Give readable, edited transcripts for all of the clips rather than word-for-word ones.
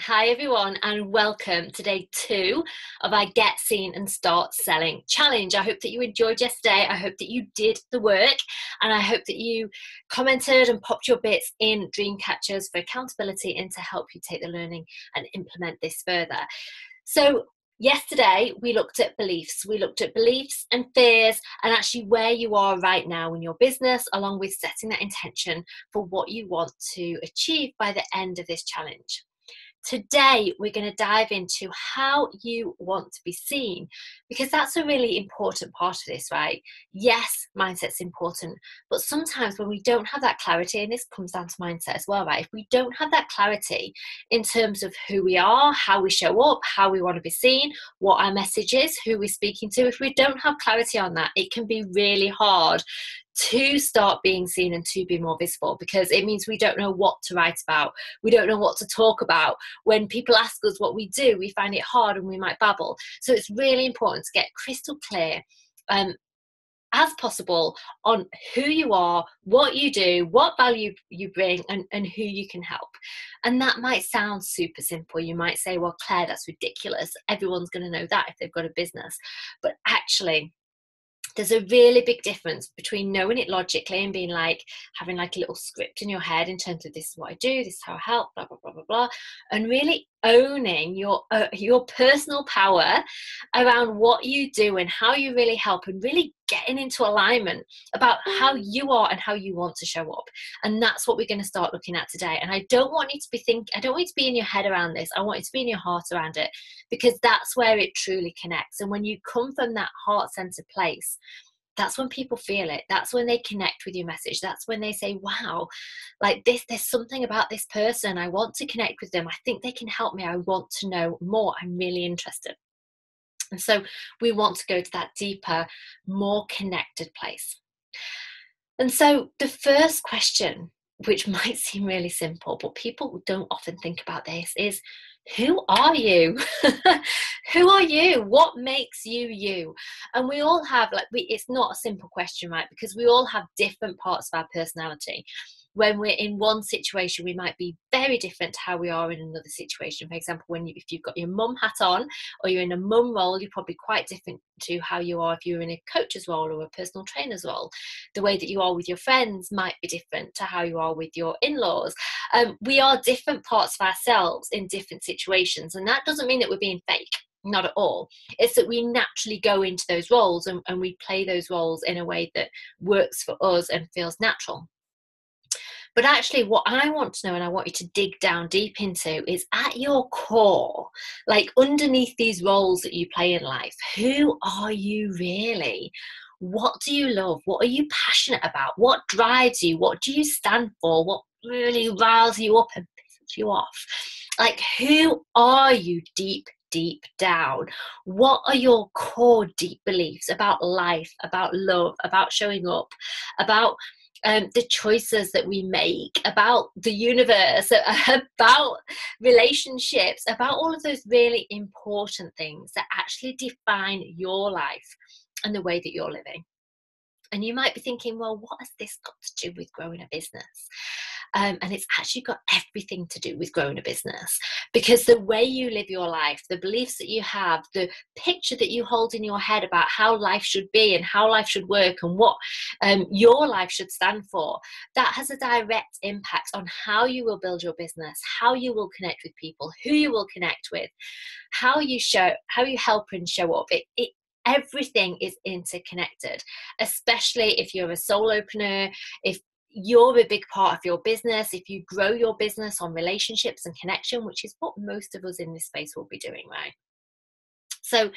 Hi everyone, and welcome to day 2 of our Get Seen and Start Selling Challenge. I hope that you enjoyed yesterday. I hope that you did the work, and I hope that you commented and popped your bits in Dreamcatchers for accountability and to help you take the learning and implement this further. So yesterday we looked at beliefs. We looked at beliefs and fears and actually where you are right now in your business, along with setting that intention for what you want to achieve by the end of this challenge. Today we're going to dive into how you want to be seen, because that's a really important part of this, right? Yes, mindset's important, but sometimes when we don't have that clarity, and this comes down to mindset as well, right? If we don't have that clarity in terms of who we are, how we show up, how we want to be seen, what our message is, who we're speaking to, if we don't have clarity on that, it can be really hard to start being seen and to be more visible, because it means we don't know what to write about. We don't know what to talk about. When people ask us what we do, we find it hard and we might babble. So it's really important to get crystal clear as possible on who you are, what you do, what value you bring, and who you can help. And that might sound super simple. You might say, well, Claire, that's ridiculous. Everyone's going to know that if they've got a business. But actually, there's a really big difference between knowing it logically and being like, having like a little script in your head in terms of this is what I do, this is how I help, blah, blah, blah, blah, blah, and really owning your personal power around what you do and how you really help, and really getting into alignment about how you are and how you want to show up. And that's what we're going to start looking at today. And I don't want you to be I don't want you to be in your head around this. I want you to be in your heart around it, because that's where it truly connects. And when you come from that heart-centered place, that's when people feel it. That's when they connect with your message. That's when they say, wow, like this, there's something about this person. I want to connect with them. I think they can help me. I want to know more. I'm really interested. And so we want to go to that deeper, more connected place. And so the first question, which might seem really simple, but people don't often think about this, is who are you? Who are you? What makes you you? And we all have, like, it's not a simple question, right? Because we all have different parts of our personality. When we're in one situation, we might be very different to how we are in another situation. For example, if you've got your mum hat on or you're in a mum role, you're probably quite different to how you are if you're in a coach's role or a personal trainer's role. The way that you are with your friends might be different to how you are with your in-laws. We are different parts of ourselves in different situations, and that doesn't mean that we're being fake. Not at all. It's that we naturally go into those roles and we play those roles in a way that works for us and feels natural. But actually what I want to know, and I want you to dig down deep into, is at your core, like underneath these roles that you play in life, who are you really? What do you love? What are you passionate about? What drives you? What do you stand for? What really riles you up and pisses you off? Like, who are you deep down? What are your core deep beliefs about life, about love, about showing up, about the choices that we make, about the universe, about relationships, about all of those really important things that actually define your life and the way that you're living? And you might be thinking, well, what has this got to do with growing a business? And it's actually got everything to do with growing a business, because the way you live your life, the beliefs that you have, the picture that you hold in your head about how life should be and how life should work and what your life should stand for, that has a direct impact on how you will build your business, how you will connect with people, who you will connect with, how you help and show up. Everything is interconnected, especially if you're a solopreneur, if you're a big part of your business, if you grow your business on relationships and connection, which is what most of us in this space will be doing, right? So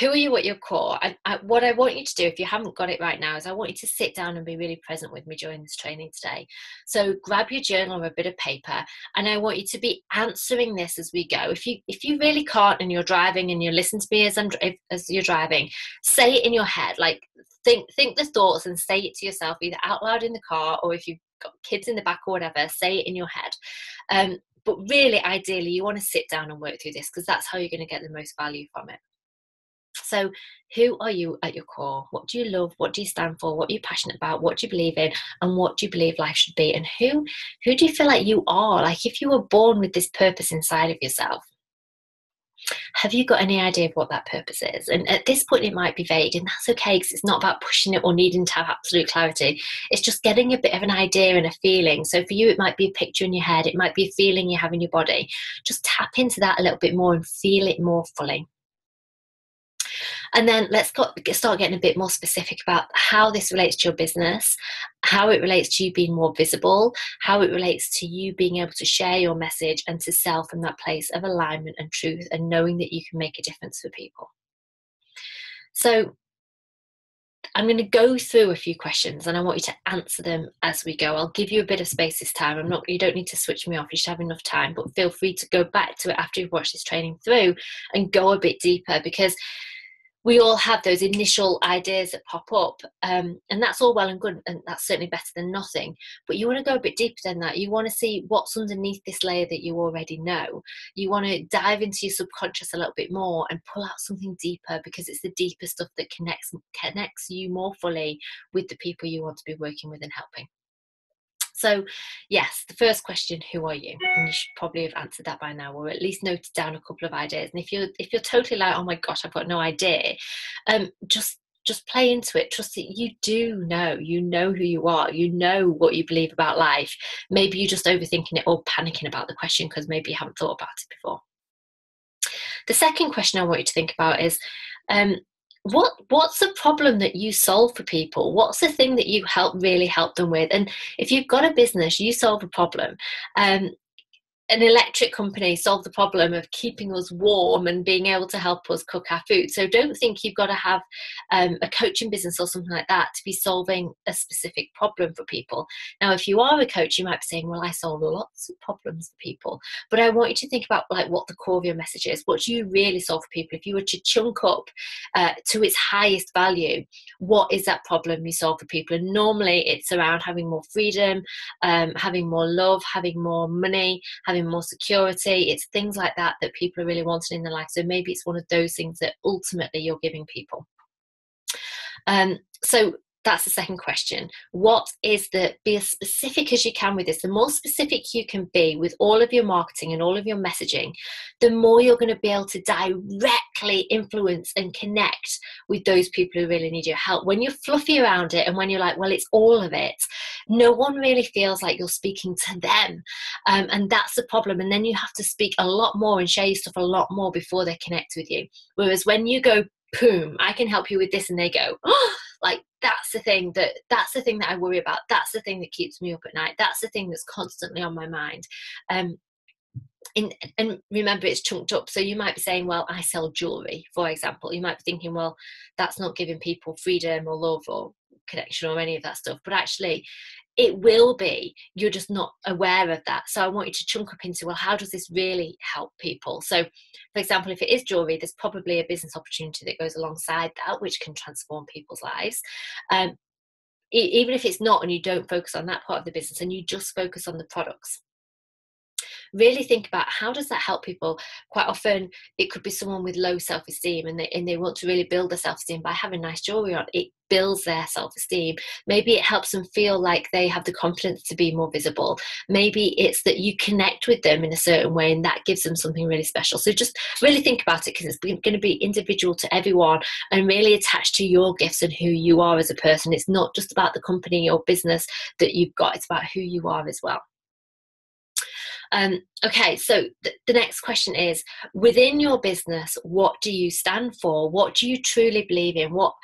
who are you at your core? And what I want you to do, if you haven't got it right now, is I want you to sit down and be really present with me during this training today. So grab your journal or a bit of paper, and I want you to be answering this as we go. If you really can't, and you're driving and you listen to me as you're driving, say it in your head. Like think the thoughts and say it to yourself, either out loud in the car, or if you've got kids in the back or whatever, say it in your head. But really, ideally, you want to sit down and work through this, because that's how you're going to get the most value from it. So who are you at your core? What do you love? What do you stand for? What are you passionate about? What do you believe in? And what do you believe life should be? And who do you feel like you are? Like, if you were born with this purpose inside of yourself, have you got any idea of what that purpose is? And at this point it might be vague, and that's okay, because it's not about pushing it or needing to have absolute clarity. It's just getting a bit of an idea and a feeling. So for you it might be a picture in your head, it might be a feeling you have in your body. Just tap into that a little bit more and feel it more fully. And then let's start getting a bit more specific about how this relates to your business, how it relates to you being more visible, how it relates to you being able to share your message and to sell from that place of alignment and truth and knowing that you can make a difference for people. So I'm going to go through a few questions and I want you to answer them as we go. I'll give you a bit of space this time. You don't need to switch me off. You should have enough time, but feel free to go back to it after you've watched this training through and go a bit deeper, because we all have those initial ideas that pop up, and that's all well and good, and that's certainly better than nothing. But you want to go a bit deeper than that. You want to see what's underneath this layer that you already know. You want to dive into your subconscious a little bit more and pull out something deeper, because it's the deeper stuff that connects you more fully with the people you want to be working with and helping. So yes, the first question, who are you? And you should probably have answered that by now, or at least noted down a couple of ideas. And if you're totally like, oh my gosh, I've got no idea, just play into it. Trust that you do know. You know who you are. You know what you believe about life. Maybe you're just overthinking it or panicking about the question because maybe you haven't thought about it before. The second question I want you to think about is, what's the problem that you solve for people? What's the thing that you really help them with? And if you've got a business, you solve a problem. An electric company solved the problem of keeping us warm and being able to help us cook our food. So don't think you've got to have a coaching business or something like that to be solving a specific problem for people. Now, if you are a coach, you might be saying, well, I solve lots of problems for people. But I want you to think about, like, what the core of your message is. What do you really solve for people? If you were to chunk up to its highest value, what is that problem you solve for people? And normally it's around having more freedom, having more love, having more money, having more security. It's things like that that people are really wanting in their life. So maybe it's one of those things that ultimately you're giving people. So that's the second question. What is the, be as specific as you can with this. The more specific you can be with all of your marketing and all of your messaging, the more you're going to be able to directly influence and connect with those people who really need your help. When you're fluffy around it and when you're like, well, it's all of it, no one really feels like you're speaking to them. And that's the problem. And then you have to speak a lot more and share your stuff a lot more before they connect with you. Whereas when you go, boom, I can help you with this, and they go, oh, like, that's the thing that I worry about. That's the thing that keeps me up at night. That's the thing that's constantly on my mind. And remember, it's chunked up. So you might be saying, well, I sell jewelry, for example. You might be thinking, well, that's not giving people freedom or love or connection or any of that stuff. But actually, it will be. You're just not aware of that. So I want you to chunk up into, well, how does this really help people? So, for example, if it is jewelry, there's probably a business opportunity that goes alongside that, which can transform people's lives. Even if it's not, and you don't focus on that part of the business and you just focus on the products, really think about how does that help people. Quite often it could be someone with low self-esteem and they want to really build their self-esteem by having nice jewelry on. It builds their self-esteem. Maybe it helps them feel like they have the confidence to be more visible. Maybe it's that you connect with them in a certain way and that gives them something really special. So just really think about it, because it's going to be individual to everyone and really attached to your gifts and who you are as a person. It's not just about the company or business that you've got, it's about who you are as well. Okay, so the next question is, within your business, what do you stand for? What do you truly believe in? What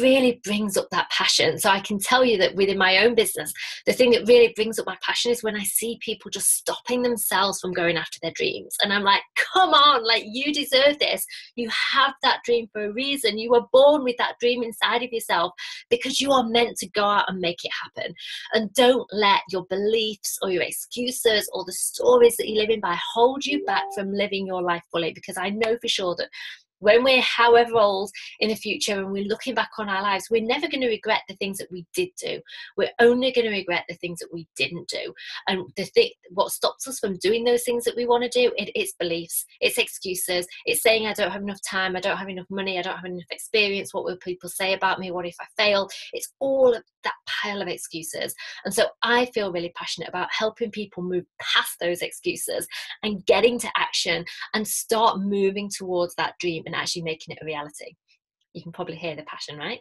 really brings up that passion? So I can tell you that within my own business, the thing that really brings up my passion is when I see people just stopping themselves from going after their dreams. And I'm like, come on, like, you deserve this. You have that dream for a reason. You were born with that dream inside of yourself because you are meant to go out and make it happen. And don't let your beliefs or your excuses or the stories that you live in by hold you back from living your life fully, because I know for sure that when we're however old in the future and we're looking back on our lives, we're never going to regret the things that we did do. We're only going to regret the things that we didn't do. And the thing, what stops us from doing those things that we want to do, it's beliefs, it's excuses, it's saying I don't have enough time, I don't have enough money, I don't have enough experience, what will people say about me, what if I fail? It's all of that pile of excuses. And so I feel really passionate about helping people move past those excuses and getting to action and start moving towards that dream and actually making it a reality. You can probably hear the passion, right?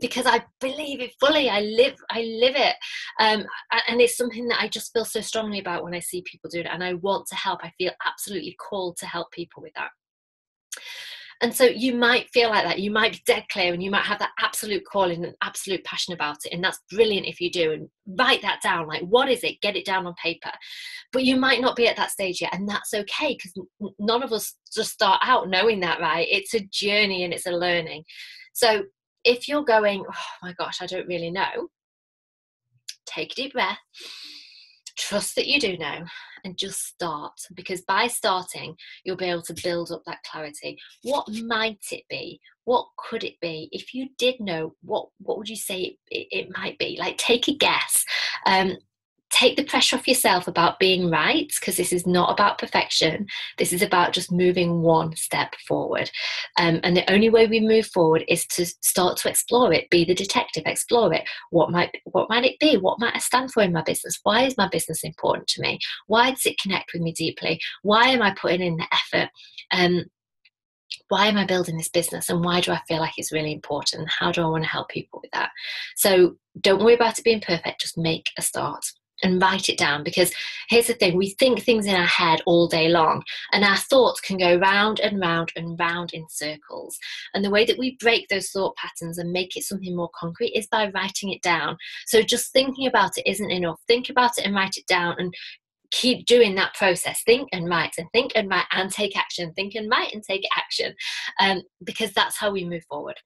Because I believe it fully. I live it. And it's something that I just feel so strongly about when I see people do it. And I want to help. I feel absolutely called to help people with that. And so you might feel like that. You might be dead clear and you might have that absolute calling and absolute passion about it. And that's brilliant if you do. And write that down. Like, what is it? Get it down on paper. But you might not be at that stage yet. And that's okay, because none of us just start out knowing that, right? It's a journey and it's a learning. So if you're going, oh my gosh, I don't really know, take a deep breath. Trust that you do know and just start, because by starting you'll be able to build up that clarity. What might it be? What could it be? If you did know, what would you say it might be? Like, take a guess. Take the pressure off yourself about being right, because this is not about perfection. This is about just moving one step forward. And the only way we move forward is to start to explore it, be the detective, explore it. What might it be? What might I stand for in my business? Why is my business important to me? Why does it connect with me deeply? Why am I putting in the effort? Why am I building this business, and why do I feel like it's really important? How do I want to help people with that? So don't worry about it being perfect, just make a start. And write it down, because here's the thing, we think things in our head all day long, and our thoughts can go round and round and round in circles. And the way that we break those thought patterns and make it something more concrete is by writing it down. So just thinking about it isn't enough. Think about it and write it down, and keep doing that process. Think and write and think and write and take action. Think and write and take action, because that's how we move forward.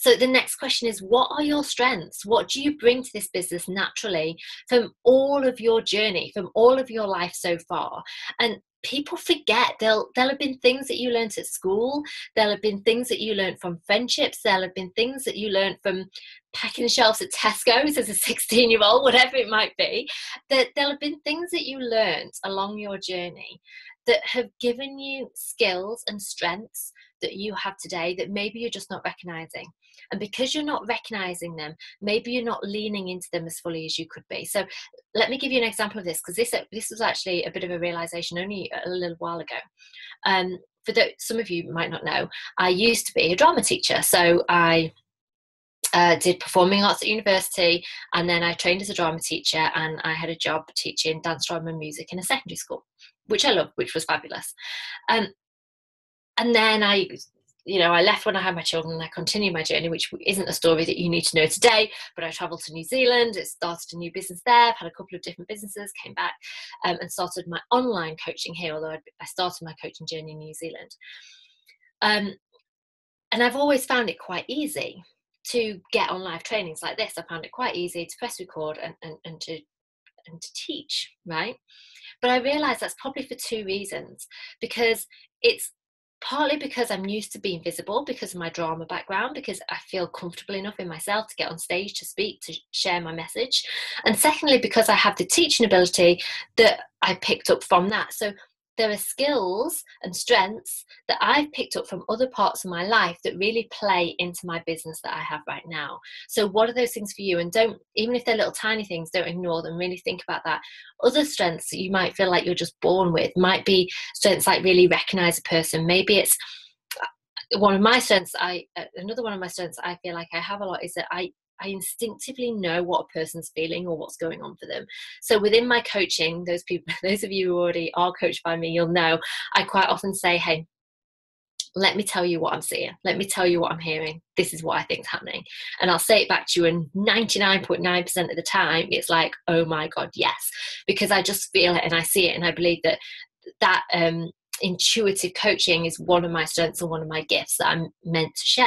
So the next question is, what are your strengths? What do you bring to this business naturally from all of your journey, from all of your life so far? And people forget, there'll have been things that you learned at school, there'll have been things that you learned from friendships, there'll have been things that you learned from packing shelves at Tesco's as a 16-year-old, whatever it might be, that there'll have been things that you learned along your journey that have given you skills and strengths that you have today that maybe you're just not recognizing. And because you're not recognizing them, maybe you're not leaning into them as fully as you could be. So let me give you an example of this, because this was actually a bit of a realization only a little while ago. For those, some of you might not know, I used to be a drama teacher. So I did performing arts at university, and then I trained as a drama teacher, and I had a job teaching dance, drama and music in a secondary school, which I loved, which was fabulous. And then I left when I had my children, and I continued my journey, which isn't a story that you need to know today, but I traveled to New Zealand, it started a new business there, I've had a couple of different businesses, came back and started my online coaching here, although I started my coaching journey in New Zealand. And I've always found it quite easy to get on live trainings like this. I found it quite easy to press record and to teach, right? But I realized that's probably for two reasons, because it's partly because I'm used to being visible because of my drama background, because I feel comfortable enough in myself to get on stage, to speak, to share my message. And secondly, because I have the teaching ability that I picked up from that. So there are skills and strengths that I've picked up from other parts of my life that really play into my business that I have right now. So what are those things for you? And don't, even if they're little tiny things, don't ignore them. Really think about that. Other strengths that you might feel like you're just born with might be strengths like really recognize a person. Maybe it's one of my strengths. Another one of my strengths I feel like I have a lot is that I instinctively know what a person's feeling or what's going on for them. So within my coaching, those of you who already are coached by me, you'll know I quite often say, hey, let me tell you what I'm seeing. Let me tell you what I'm hearing. This is what I think's happening. And I'll say it back to you, and 99.9% of the time, it's like, oh my God, yes. Because I just feel it and I see it, and I believe that intuitive coaching is one of my strengths and one of my gifts that I'm meant to share.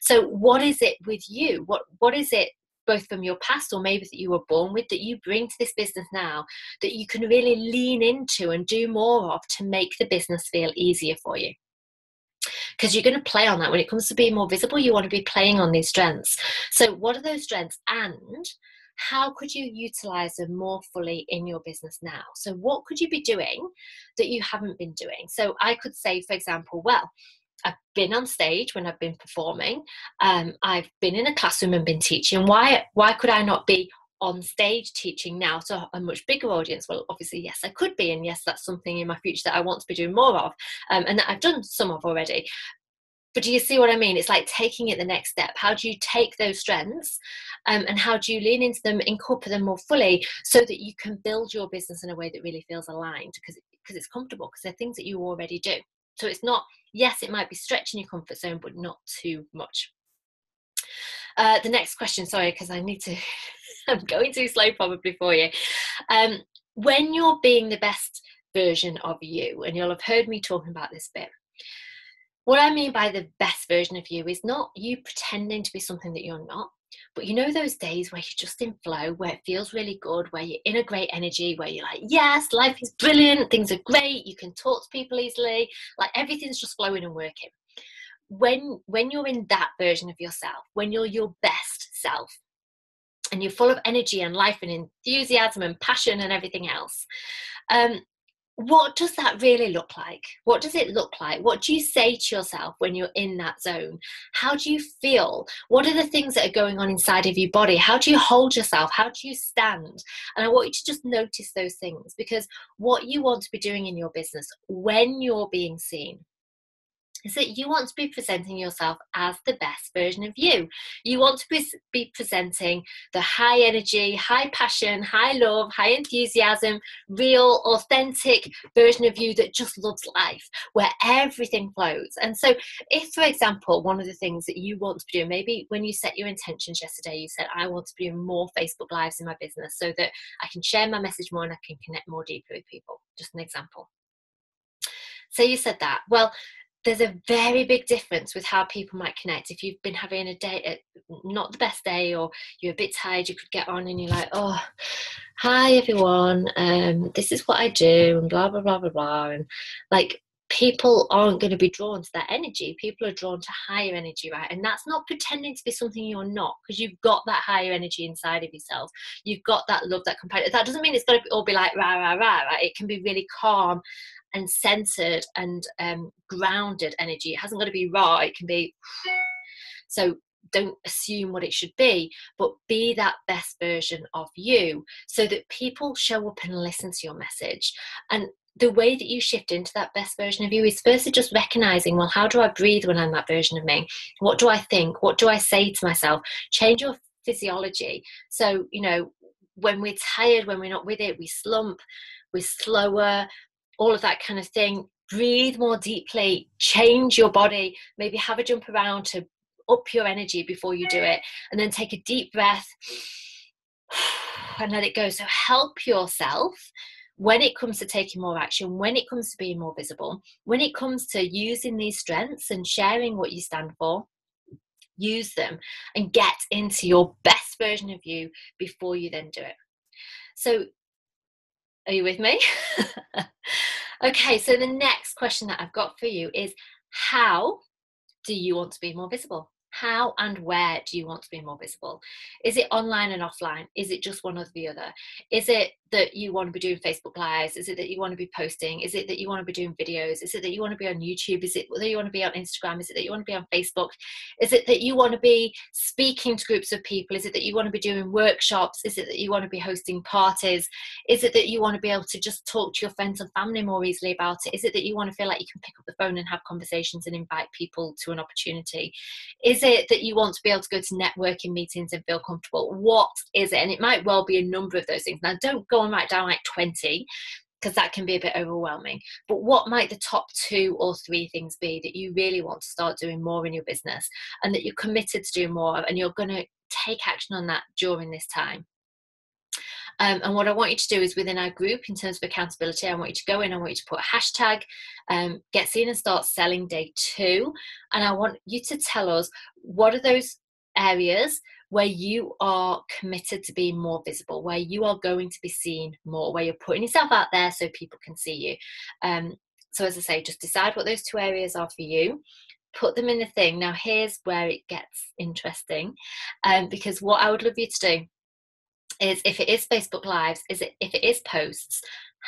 So what is it with you? What is it, both from your past or maybe that you were born with, that you bring to this business now that you can really lean into and do more of to make the business feel easier for you? because you're going to play on that. When it comes to being more visible, you want to be playing on these strengths. So what are those strengths, and how could you utilize them more fully in your business now? So what could you be doing that you haven't been doing? So I could say, for example, well, I've been on stage when I've been performing. I've been in a classroom and been teaching. Why could I not be on stage teaching now to a much bigger audience? Well, obviously, yes, I could be. And yes, that's something in my future that I want to be doing more of, and that I've done some of already. But do you see what I mean? It's like taking it the next step. How do you take those strengths and how do you lean into them, incorporate them more fully so that you can build your business in a way that really feels aligned, because it's comfortable, because they're things that you already do. So it's not, yes, it might be stretching your comfort zone, but not too much. The next question, sorry, because I need to, I'm going too slow probably for you. When you're being the best version of you, and you'll have heard me talking about this bit, what I mean by the best version of you is not you pretending to be something that you're not, but you know those days where you're just in flow, where it feels really good, where you're in a great energy, where you're like, yes, life is brilliant, things are great, you can talk to people easily, like everything's just flowing and working. When you're in that version of yourself, when you're your best self, and you're full of energy and life and enthusiasm and passion and everything else, what does that really look like? What does it look like? What do you say to yourself when you're in that zone? How do you feel? What are the things that are going on inside of your body? How do you hold yourself? How do you stand? And I want you to just notice those things, because what you want to be doing in your business when you're being seen is that you want to be presenting yourself as the best version of you. You want to be presenting the high energy, high passion, high love, high enthusiasm, real, authentic version of you that just loves life, where everything flows. And so if, for example, one of the things that you want to be doing, maybe when you set your intentions yesterday, you said, I want to be doing more Facebook Lives in my business so that I can share my message more and I can connect more deeply with people. Just an example. So you said that. Well, there's a very big difference with how people might connect. If you've been having a day, not the best day, or you're a bit tired, you could get on and you're like, oh, hi everyone, this is what I do, and blah, blah, blah, blah, blah. And like, people aren't going to be drawn to that energy. People are drawn to higher energy, right? And that's not pretending to be something you're not, because you've got that higher energy inside of yourself. You've got that love, that compassion. That doesn't mean it's got to all be like rah, rah, rah, right? It can be really calm and centered and grounded energy. It hasn't got to be raw. It can be, so don't assume what it should be, but be that best version of you so that people show up and listen to your message. And the way that you shift into that best version of you is firstly just recognizing, well, how do I breathe when I'm that version of me? What do I think? What do I say to myself? Change your physiology. So, you know, when we're tired, when we're not with it, we slump, we're slower, all of that kind of thing. Breathe more deeply, change your body, maybe have a jump around to up your energy before you do it, and then take a deep breath and let it go. So help yourself when it comes to taking more action, when it comes to being more visible, when it comes to using these strengths and sharing what you stand for. Use them and get into your best version of you before you then do it. So are you with me? Okay, so the next question that I've got for you is, how do you want to be more visible? How and where do you want to be more visible? Is it online and offline? Is it just one or the other? Is it that you want to be doing Facebook Lives? Is it that you want to be posting? Is it that you want to be doing videos? Is it that you want to be on YouTube? Is it that you want to be on Instagram? Is it that you want to be on Facebook? Is it that you want to be speaking to groups of people? Is it that you want to be doing workshops? Is it that you want to be hosting parties? Is it that you want to be able to just talk to your friends and family more easily about it? Is it that you want to feel like you can pick up the phone and have conversations and invite people to an opportunity? Is it that you want to be able to go to networking meetings and feel comfortable? What is it? And it might well be a number of those things. Now, don't go and write down like 20, because that can be a bit overwhelming. But what might the top 2 or 3 things be that you really want to start doing more in your business and that you're committed to do more of, and you're going to take action on that during this time? And what I want you to do is, within our group, in terms of accountability, I want you to go in, I want you to put a hashtag, Get Seen and Start Selling Day 2. And I want you to tell us, what are those areas where you are committed to being more visible, where you are going to be seen more, where you're putting yourself out there so people can see you. So as I say, just decide what those 2 areas are for you. put them in a thing. Now here's where it gets interesting, because what I would love you to do is, if it is Facebook Lives, if it is posts,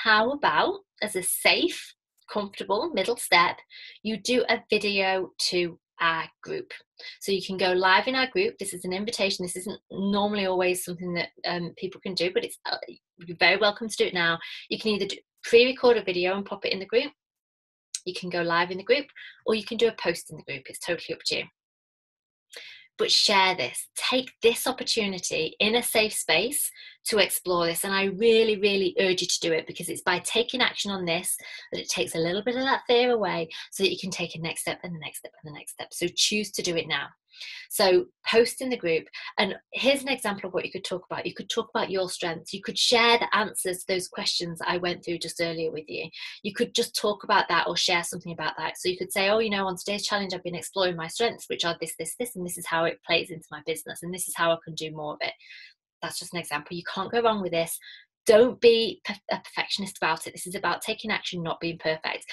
how about, as a safe, comfortable middle step, you do a video to our group. So you can go live in our group. This is an invitation. This isn't normally always something that people can do, but it's you're very welcome to do it now. You can either pre-record a video and pop it in the group, you can go live in the group, or you can do a post in the group. It's totally up to you. But share this, take this opportunity in a safe space to explore this. And I really, really urge you to do it, because it's by taking action on this that it takes a little bit of that fear away, so that you can take a next step and the next step and the next step. So choose to do it now. So post in the group. And here's an example of what you could talk about. You could talk about your strengths. You could share the answers to those questions that I went through just earlier with you. You could just talk about that or share something about that. So you could say, oh, you know, on today's challenge, I've been exploring my strengths, which are this, this, this, and this is how it plays into my business, and this is how I can do more of it. That's just an example. You can't go wrong with this. Don't be a perfectionist about it. This is about taking action, not being perfect.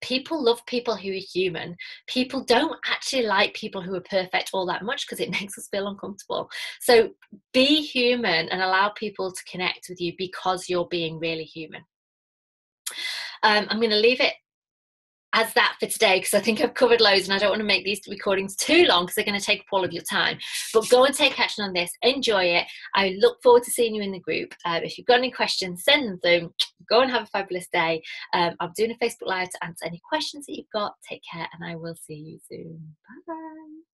People love people who are human. People don't actually like people who are perfect all that much, because it makes us feel uncomfortable. So be human and allow people to connect with you, because you're being really human. I'm going to leave it as that for today, because I think I've covered loads, and I don't want to make these recordings too long, because they're going to take up all of your time. But go and take action on this. Enjoy it. I look forward to seeing you in the group. If you've got any questions, send them through. Go and have a fabulous day. I'm doing a Facebook Live to answer any questions that you've got. Take care, and I will see you soon. Bye-bye.